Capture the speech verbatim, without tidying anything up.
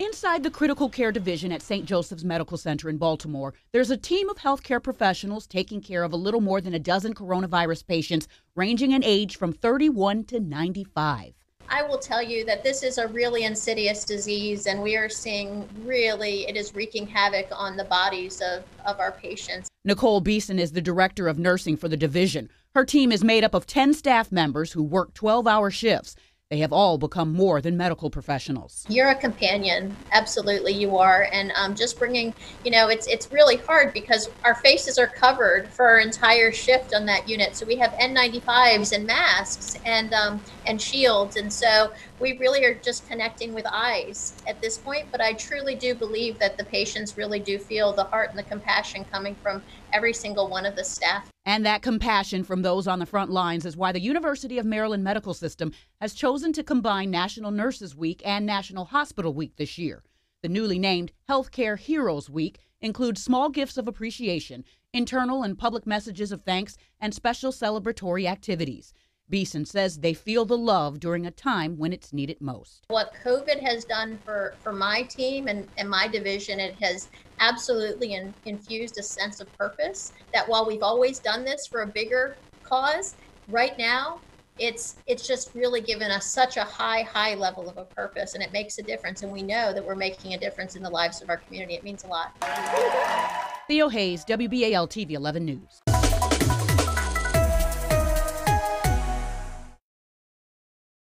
Inside the critical care division at Saint Joseph's Medical Center in Baltimore, there's a team of healthcare professionals taking care of a little more than a dozen coronavirus patients, ranging in age from thirty-one to ninety-five. I will tell you that this is a really insidious disease, and we are seeing really it is wreaking havoc on the bodies of, of our patients. Nicole Beeson is the director of nursing for the division. Her team is made up of ten staff members who work twelve-hour shifts. They have all become more than medical professionals. You're a companion, absolutely you are, and um, just bringing, you know, it's it's really hard because our faces are covered for our entire shift on that unit. So we have N ninety-fives and masks and um, and shields, and so we really are just connecting with eyes at this point. But I truly do believe that the patients really do feel the heart and the compassion coming from every single one of the staff. And that compassion from those on the front lines is why the University of Maryland Medical System has chosen to combine National Nurses Week and National Hospital Week this year. The newly named Healthcare Heroes Week includes small gifts of appreciation, internal and public messages of thanks, and special celebratory activities. Beeson says they feel the love during a time when it's needed most. What COVID has done for, for my team and, and my division, it has absolutely in, infused a sense of purpose that while we've always done this for a bigger cause, right now it's it's just really given us such a high, high level of a purpose, and it makes a difference, and we know that we're making a difference in the lives of our community. It means a lot. Theo Hayes, W B A L T V eleven News.